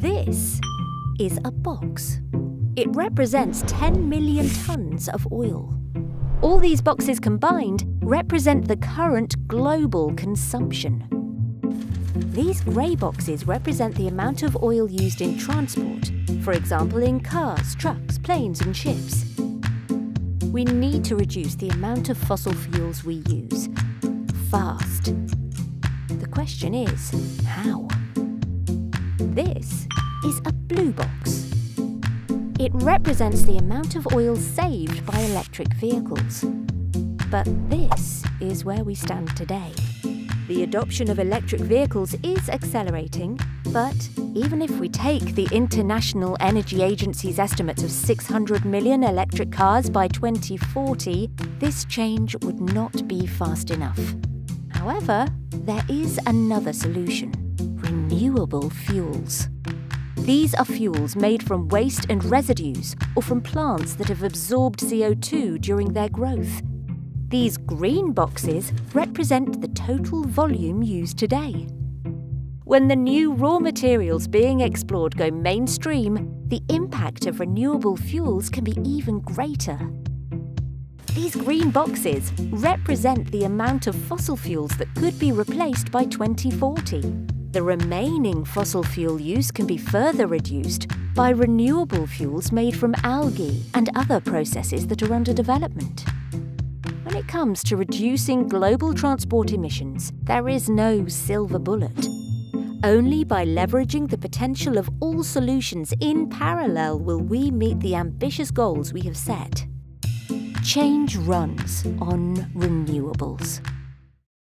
This is a box. It represents 10 million tons of oil. All these boxes combined represent the current global consumption. These grey boxes represent the amount of oil used in transport, for example in cars, trucks, planes and ships. We need to reduce the amount of fossil fuels we use, fast. The question is, how? This is a blue box. It represents the amount of oil saved by electric vehicles. But this is where we stand today. The adoption of electric vehicles is accelerating, but even if we take the International Energy Agency's estimates of 600 million electric cars by 2040, this change would not be fast enough. However, there is another solution: renewable fuels. These are fuels made from waste and residues or from plants that have absorbed CO2 during their growth. These green boxes represent the total volume used today. When the new raw materials being explored go mainstream, the impact of renewable fuels can be even greater. These green boxes represent the amount of fossil fuels that could be replaced by 2040. The remaining fossil fuel use can be further reduced by renewable fuels made from algae and other processes that are under development. When it comes to reducing global transport emissions, there is no silver bullet. Only by leveraging the potential of all solutions in parallel will we meet the ambitious goals we have set. Change runs on renewables.